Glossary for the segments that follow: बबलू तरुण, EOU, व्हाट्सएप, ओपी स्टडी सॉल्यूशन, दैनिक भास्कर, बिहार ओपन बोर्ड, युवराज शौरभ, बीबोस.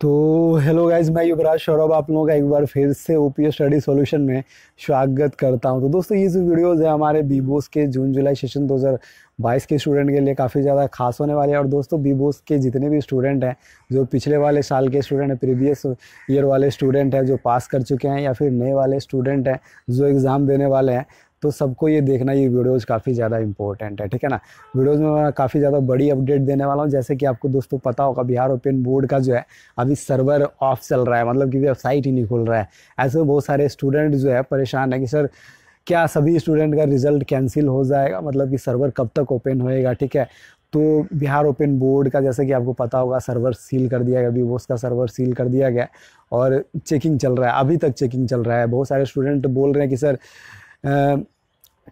तो hello guys, मैं युवराज शौरभ आप लोगों का एक बार फिर से ओपी स्टडी सॉल्यूशन में स्वागत करता हूं। तो दोस्तों ये जो वीडियोज़ है हमारे बीबोस के जून जुलाई सेशन 2022 के स्टूडेंट के लिए काफ़ी ज़्यादा खास होने वाले हैं। और दोस्तों बीबोस के जितने भी स्टूडेंट हैं, जो पिछले वाले साल के स्टूडेंट हैं, प्रीवियस ईयर वाले स्टूडेंट हैं जो पास कर चुके हैं, या फिर नए वाले स्टूडेंट हैं जो एग्ज़ाम देने वाले हैं, तो सबको ये देखना ये वीडियोज़ काफ़ी ज़्यादा इंपॉर्टेंट है, ठीक है ना। वीडियोज़ में मैं काफ़ी ज़्यादा बड़ी अपडेट देने वाला हूँ। जैसे कि आपको दोस्तों पता होगा, बिहार ओपन बोर्ड का जो है अभी सर्वर ऑफ चल रहा है, मतलब कि वेबसाइट ही नहीं खुल रहा है। ऐसे बहुत सारे स्टूडेंट जो है परेशान है कि सर क्या सभी स्टूडेंट का रिज़ल्ट कैंसिल हो जाएगा, मतलब कि सर्वर कब तक ओपन होएगा, ठीक है। तो बिहार ओपन बोर्ड का जैसे कि आपको पता होगा सर्वर सील कर दिया गया, बीबोस का सर्वर सील कर दिया गया और चेकिंग चल रहा है, अभी तक चेकिंग चल रहा है। बहुत सारे स्टूडेंट बोल रहे हैं कि सर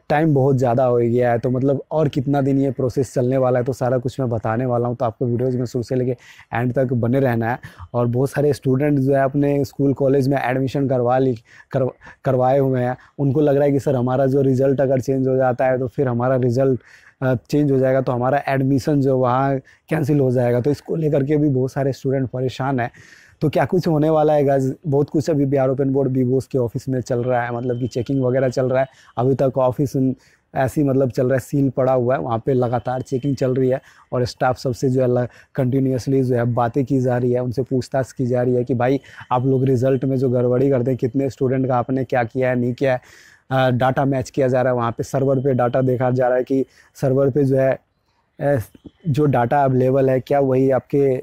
टाइम बहुत ज़्यादा हो गया है, तो मतलब और कितना दिन ये प्रोसेस चलने वाला है, तो सारा कुछ मैं बताने वाला हूँ। तो आपको वीडियोज़ में शुरू से लेके एंड तक बने रहना है। और बहुत सारे स्टूडेंट जो है अपने स्कूल कॉलेज में एडमिशन करवाए हुए हैं, उनको लग रहा है कि सर हमारा जो रिज़ल्ट अगर चेंज हो जाता है तो फिर हमारा रिज़ल्ट चेंज हो जाएगा, तो हमारा एडमिशन जो वहाँ कैंसिल हो जाएगा। तो इसको लेकर के भी बहुत सारे स्टूडेंट परेशान हैं। तो क्या कुछ होने वाला है गाइस, बहुत कुछ अभी बिहार ओपन बोर्ड बीबोस के ऑफिस में चल रहा है, मतलब कि चेकिंग वगैरह चल रहा है। अभी तक ऑफिस ऐसी मतलब चल रहा है, सील पड़ा हुआ है, वहाँ पे लगातार चेकिंग चल रही है। और स्टाफ सबसे जो है कंटिन्यूसली जो है बातें की जा रही है, उनसे पूछताछ की जा रही है कि भाई आप लोग रिज़ल्ट में जो गड़बड़ी करते हैं, कितने स्टूडेंट का आपने क्या किया है, नहीं किया है। डाटा मैच किया जा रहा है, वहाँ पर सर्वर पर डाटा देखा जा रहा है कि सर्वर पर जो है जो डाटा अवेलेबल है क्या वही आपके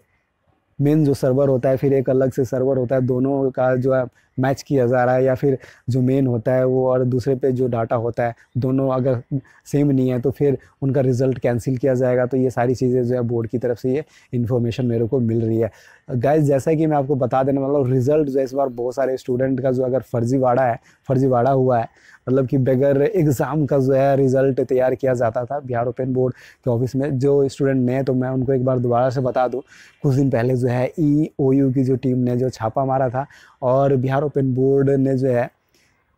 मेन जो सर्वर होता है, फिर एक अलग से सर्वर होता है, दोनों का जो है मैच किया जा रहा है, या फिर जो मेन होता है वो और दूसरे पे जो डाटा होता है, दोनों अगर सेम नहीं है तो फिर उनका रिज़ल्ट कैंसिल किया जाएगा। तो ये सारी चीज़ें जो है बोर्ड की तरफ से ये इन्फॉर्मेशन मेरे को मिल रही है गाइस। जैसा कि मैं आपको बता देने वाला हूँ, रिज़ल्ट जो है इस बार बहुत सारे स्टूडेंट का जो अगर फर्जीवाड़ा हुआ है, मतलब कि बगैर एग्ज़ाम का जो है रिज़ल्ट तैयार किया जाता था बिहार ओपन बोर्ड के ऑफिस में। जो स्टूडेंट नए, तो मैं उनको एक बार दोबारा से बता दूँ, कुछ दिन पहले जो है EOU की जो टीम ने जो छापा मारा था और बिहार ओपन बोर्ड ने जो है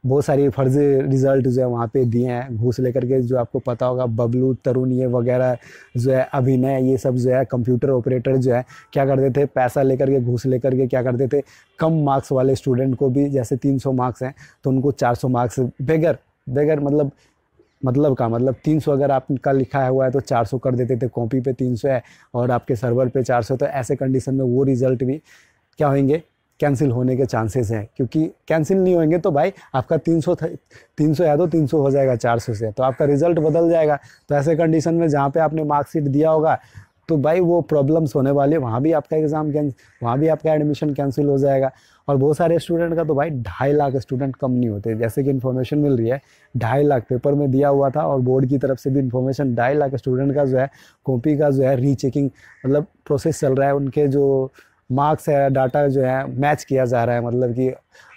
बहुत सारी फर्जी रिज़ल्ट जो है वहाँ पे दिए हैं घूस लेकर के। जो आपको पता होगा बबलू तरुण ये वगैरह जो है अभिनय, ये सब जो है कंप्यूटर ऑपरेटर जो है क्या करते थे, पैसा लेकर के घूस लेकर के क्या करते थे, कम मार्क्स वाले स्टूडेंट को भी, जैसे 300 मार्क्स हैं तो उनको 400 मार्क्स बगैर मतलब का, मतलब 300 अगर आपका लिखा हुआ है तो 400 कर देते थे, कॉपी पे 300 है और आपके सर्वर पे 400। तो ऐसे कंडीशन में वो रिज़ल्ट भी क्या होंगे, कैंसिल होने के चांसेस हैं, क्योंकि कैंसिल नहीं होंगे तो भाई आपका 300 है तो 300 हो जाएगा 400 से, तो आपका रिज़ल्ट बदल जाएगा। तो ऐसे कंडीशन में जहाँ पे आपने मार्कशीट दिया होगा तो भाई वो प्रॉब्लम्स होने वाली है, वहाँ भी आपका एडमिशन कैंसिल हो जाएगा। और बहुत सारे स्टूडेंट का तो भाई 2.5 लाख स्टूडेंट कम नहीं होते, जैसे कि इन्फॉर्मेशन मिल रही है 2.5 लाख पेपर में दिया हुआ था, और बोर्ड की तरफ से भी इन्फॉर्मेशन 2.5 लाख स्टूडेंट का जो है कॉपी का जो है रीचेकिंग मतलब प्रोसेस चल रहा है, उनके जो मार्क्स है डाटा जो है मैच किया जा रहा है, मतलब कि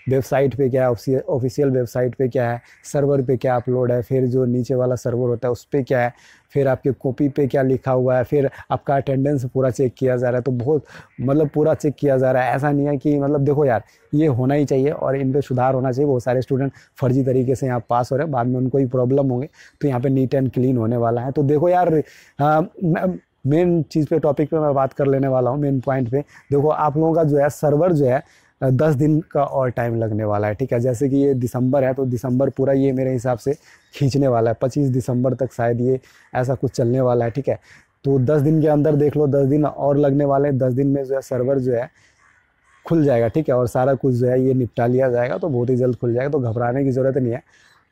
वेबसाइट पे क्या है, ऑफिशियल वेबसाइट पे क्या है, सर्वर पे क्या अपलोड है, फिर जो नीचे वाला सर्वर होता है उस पर क्या है, फिर आपके कॉपी पे क्या लिखा हुआ है, फिर आपका अटेंडेंस पूरा चेक किया जा रहा है। तो बहुत मतलब पूरा चेक किया जा रहा है, ऐसा नहीं है कि मतलब देखो यार ये होना ही चाहिए और इन पे सुधार होना चाहिए। बहुत सारे स्टूडेंट फर्जी तरीके से यहाँ पास हो रहे हैं, बाद में उनको ही प्रॉब्लम होंगे, तो यहाँ पर नीट एंड क्लीन होने वाला है। तो देखो यार मेन चीज़ पे, टॉपिक पे मैं बात कर लेने वाला हूँ, मेन पॉइंट पे। देखो आप लोगों का जो है सर्वर जो है 10 दिन का और टाइम लगने वाला है, ठीक है। जैसे कि ये दिसंबर है तो दिसंबर पूरा ये मेरे हिसाब से खींचने वाला है, 25 दिसंबर तक शायद ये ऐसा कुछ चलने वाला है, ठीक है। तो 10 दिन के अंदर देख लो, 10 दिन और लगने वाले हैं। 10 दिन में जो है सर्वर जो है खुल जाएगा, ठीक है, और सारा कुछ जो है ये निपटा लिया जाएगा, तो बहुत ही जल्द खुल जाएगा, तो घबराने की ज़रूरत नहीं है।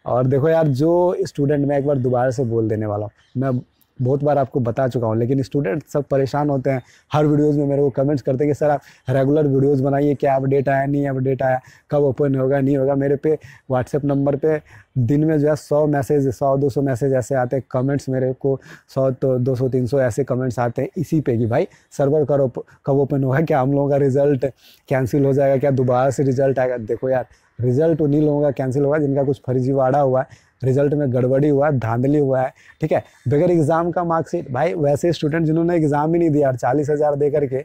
और देखो यार जो स्टूडेंट, मैं एक बार दोबारा से बोल देने वाला हूँ, मैं बहुत बार आपको बता चुका हूँ, लेकिन स्टूडेंट सब परेशान होते हैं, हर वीडियोज़ में मेरे को कमेंट्स करते हैं कि सर आप रेगुलर वीडियोस बनाइए, क्या अपडेट आया नहीं अपडेट आया, कब ओपन होगा नहीं होगा। मेरे पे व्हाट्सएप नंबर पे दिन में जो है 100 मैसेज, 100-200 मैसेज ऐसे आते हैं, कमेंट्स मेरे को 100-200-300 ऐसे कमेंट्स आते हैं इसी पे कि भाई सर्वर कब ओपन होगा, क्या हम लोगों का रिज़ल्ट कैंसिल हो जाएगा, क्या दोबारा से रिज़ल्ट आएगा। देखो यार रिज़ल्ट उन्हीं लोगों का कैंसिल होगा जिनका कुछ फर्जीवाड़ा हुआ है, रिज़ल्ट में गड़बड़ी हुआ है, धांधली हुआ है, ठीक है, बगैर एग्ज़ाम का मार्कशीट। भाई वैसे स्टूडेंट जिन्होंने एग्ज़ाम ही नहीं दिया और 40,000 दे करके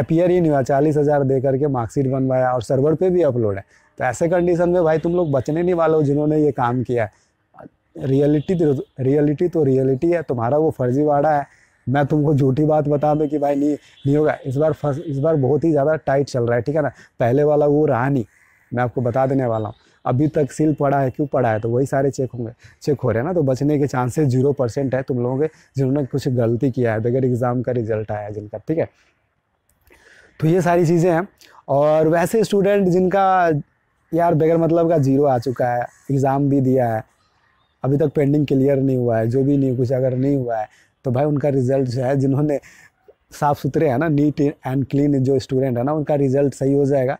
अपीयर ही नहीं हुआ, 40,000 दे करके मार्कशीट बनवाया और सर्वर पे भी अपलोड है, तो ऐसे कंडीशन में भाई तुम लोग बचने नहीं वाले हो जिन्होंने ये काम किया है। रियलिटी तो रियलिटी है, तुम्हारा वो फर्जीवाड़ा है, मैं तुमको झूठी बात बता दूं कि भाई नहीं होगा। इस बार बहुत ही ज़्यादा टाइट चल रहा है, ठीक है ना। पहले वाला वो रहा नहीं, मैं आपको बता देने वाला हूँ। अभी तक सील पड़ा है, क्यों पड़ा है, तो वही सारे चेक होंगे, चेक हो रहे हैं ना, तो बचने के चांसेस 0% है तुम लोगों के जिन्होंने कुछ गलती किया है बगैर एग्ज़ाम का रिजल्ट आया जिनका, ठीक है। तो ये सारी चीज़ें हैं। और वैसे स्टूडेंट जिनका यार बगैर मतलब का 0 आ चुका है, एग्ज़ाम भी दिया है, अभी तक पेंडिंग क्लियर नहीं हुआ है, जो भी नहीं कुछ अगर नहीं हुआ है तो भाई उनका रिज़ल्ट जो है, जिन्होंने साफ़ सुथरे है ना, नीट एंड क्लीन जो स्टूडेंट है ना, उनका रिज़ल्ट सही हो जाएगा,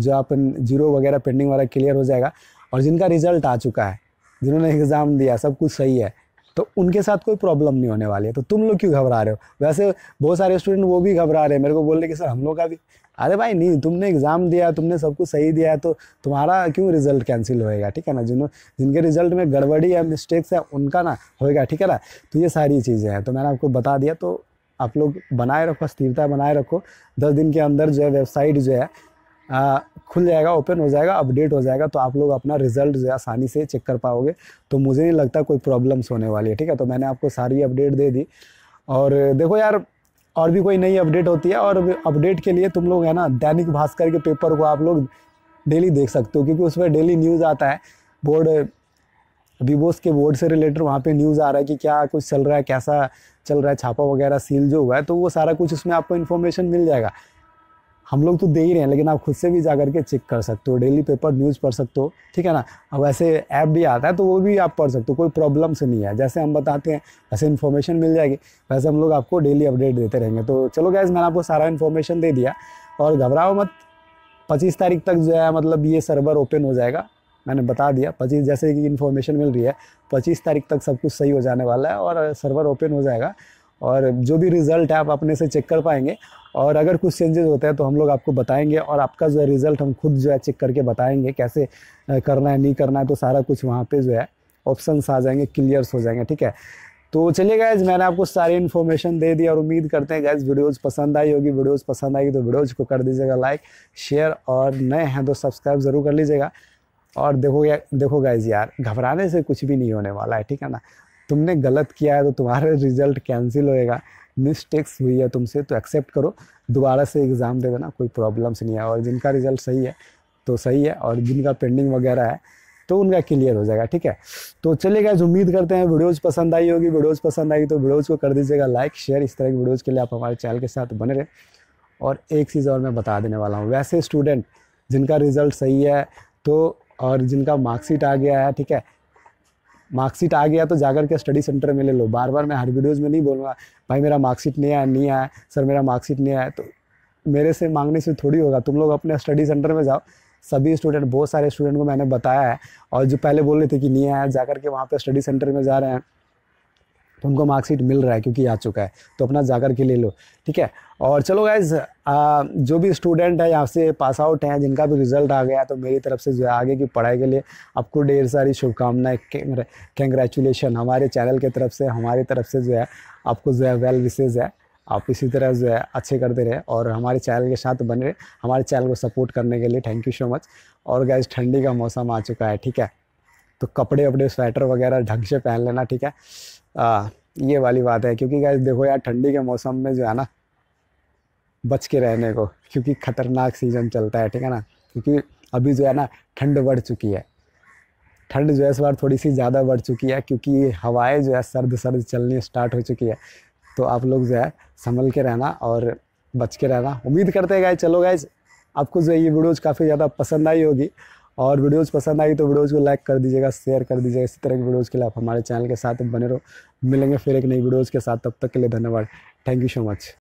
जो अपन 0 वगैरह पेंडिंग वाला क्लियर हो जाएगा। और जिनका रिज़ल्ट आ चुका है, जिन्होंने एग्ज़ाम दिया, सब कुछ सही है, तो उनके साथ कोई प्रॉब्लम नहीं होने वाली है। तो तुम लोग क्यों घबरा रहे हो? वैसे बहुत सारे स्टूडेंट वो भी घबरा रहे हैं, मेरे को बोल रहे कि सर हम लोग का भी, अरे भाई नहीं, तुमने एग्ज़ाम दिया, तुमने सब कुछ सही दिया है, तो तुम्हारा क्यों रिज़ल्ट कैंसिल होएगा, ठीक है ना। जिनके रिज़ल्ट में गड़बड़ी है, मिस्टेक्स है, उनका ना होएगा, ठीक है ना। तो ये सारी चीज़ें हैं, तो मैंने आपको बता दिया। तो आप लोग बनाए रखो, स्थिरता बनाए रखो। 10 दिन के अंदर जो है वेबसाइट जो है खुल जाएगा, ओपन हो जाएगा, अपडेट हो जाएगा, तो आप लोग अपना रिजल्ट जो है आसानी से चेक कर पाओगे। तो मुझे नहीं लगता कोई प्रॉब्लम्स होने वाली है, ठीक है। तो मैंने आपको सारी अपडेट दे दी। और देखो यार, और भी कोई नई अपडेट होती है, और अपडेट के लिए तुम लोग है ना दैनिक भास्कर के पेपर को आप लोग डेली देख सकते हो, क्योंकि उसमें डेली न्यूज़ आता है। बोर्ड, बीबोस के बोर्ड से रिलेटेड वहाँ पे न्यूज़ आ रहा है कि क्या कुछ चल रहा है, कैसा चल रहा है, छापा वगैरह सील जो हुआ है, तो वो सारा कुछ उसमें आपको इन्फॉर्मेशन मिल जाएगा। हम लोग तो दे ही रहे हैं, लेकिन आप खुद से भी जा करके चेक कर सकते हो, डेली पेपर न्यूज़ पढ़ सकते हो, ठीक है ना। अब वैसे ऐप भी आता है, तो वो भी आप पढ़ सकते हो, कोई प्रॉब्लम से नहीं है। जैसे हम बताते हैं वैसे इन्फॉर्मेशन मिल जाएगी, वैसे हम लोग आपको डेली अपडेट देते रहेंगे। तो चलो गाइस, मैंने आपको सारा इन्फॉर्मेशन दे दिया। और घबराओ मत, 25 तारीख तक जो है मतलब ये सर्वर ओपन हो जाएगा, मैंने बता दिया। 25 जैसे कि इन्फॉर्मेशन मिल रही है, 25 तारीख तक सब कुछ सही हो जाने वाला है और सर्वर ओपन हो जाएगा, और जो भी रिज़ल्ट है आप अपने से चेक कर पाएंगे। और अगर कुछ चेंजेस होते हैं तो हम लोग आपको बताएंगे, और आपका जो है रिज़ल्ट हम खुद जो है चेक करके बताएंगे कैसे करना है, नहीं करना है, तो सारा कुछ वहाँ पे जो है ऑप्शंस आ जाएंगे, क्लियर्स हो जाएंगे, ठीक है। तो चलिए गाइज, मैंने आपको सारी इन्फॉर्मेशन दे दी, और उम्मीद करते हैं गाइज वीडियोज़ पसंद आई होगी। वीडियोज़ पसंद आई तो वीडियोज़ को कर दीजिएगा लाइक, शेयर, और नए हैं तो सब्सक्राइब ज़रूर कर लीजिएगा। और देखो गाइज यार, घबराने से कुछ भी नहीं होने वाला है, ठीक है ना। तुमने गलत किया है तो तुम्हारा रिज़ल्ट कैंसिल होएगा, मिस्टेक्स हुई है तुमसे तो एक्सेप्ट करो, दोबारा से एग्ज़ाम दे देना, कोई प्रॉब्लम्स नहीं है। और जिनका रिज़ल्ट सही है तो सही है, और जिनका पेंडिंग वगैरह है तो उनका क्लियर हो जाएगा, ठीक है। तो चलिए गाइस, उम्मीद करते हैं वीडियोज़ पसंद आई होगी। वीडियोज़ पसंद आई तो वीडियोज़ को कर दीजिएगा लाइक, शेयर। इस तरह की वीडियोज़ के लिए आप हमारे चैनल के साथ बने रहें। और एक चीज़ और मैं बता देने वाला हूँ, वैसे स्टूडेंट जिनका रिज़ल्ट सही है तो, और जिनका मार्कशीट आ गया है, ठीक है, मार्कशीट आ गया तो जाकर के स्टडी सेंटर में ले लो। बार बार मैं हर वीडियोज़ में नहीं बोलूँगा भाई मेरा मार्कशीट नहीं आया सर, मेरा मार्कशीट नहीं आया, तो मेरे से मांगने से थोड़ी होगा। तुम लोग अपने स्टडी सेंटर में जाओ, सभी स्टूडेंट, बहुत सारे स्टूडेंट को मैंने बताया है, और जो पहले बोल रहे थे कि नहीं आया, जाकर के वहाँ पर स्टडी सेंटर में जा रहे हैं तो उनको मार्कशीट मिल रहा है क्योंकि आ चुका है, तो अपना जाकर के ले लो, ठीक है। और चलो गाइज, जो भी स्टूडेंट है यहाँ से पास आउट हैं, जिनका भी रिज़ल्ट आ गया, तो मेरी तरफ से जो है आगे की पढ़ाई के लिए आपको ढेर सारी शुभकामनाएं, कंग्रेचुलेशन। हमारे चैनल के तरफ से, हमारी तरफ से जो है आपको जो है वेल विशेज़ है। आप इसी तरह जो है अच्छे करते रहे और हमारे चैनल के साथ बने रहे। हमारे चैनल को सपोर्ट करने के लिए थैंक यू सो मच। और गाइज, ठंडी का मौसम आ चुका है, ठीक है, तो कपड़े वपड़े, स्वेटर वगैरह ढंग से पहन लेना, ठीक है, ये वाली बात है। क्योंकि गाइस देखो यार, ठंडी के मौसम में जो है ना बच के रहने को, क्योंकि ख़तरनाक सीज़न चलता है, ठीक है ना। क्योंकि अभी जो है ना ठंड बढ़ चुकी है, ठंड जो है इस बार थोड़ी सी ज़्यादा बढ़ चुकी है, क्योंकि हवाएं जो है सर्द सर्द चलनी स्टार्ट हो चुकी है। तो आप लोग जो है संभल के रहना और बच के रहना, उम्मीद करते हैं गाइस। चलो गाइस, आपको जो है ये वीडियोज़ काफ़ी ज़्यादा पसंद आई होगी, और वीडियोज़ पसंद आई तो वीडियोज़ को लाइक कर दीजिएगा, शेयर कर दीजिएगा। इसी तरह के वीडियोज़ के लिए आप हमारे चैनल के साथ बने रहो। मिलेंगे फिर एक नई वीडियोज़ के साथ, तब तक के लिए धन्यवाद, थैंक यू सो मच।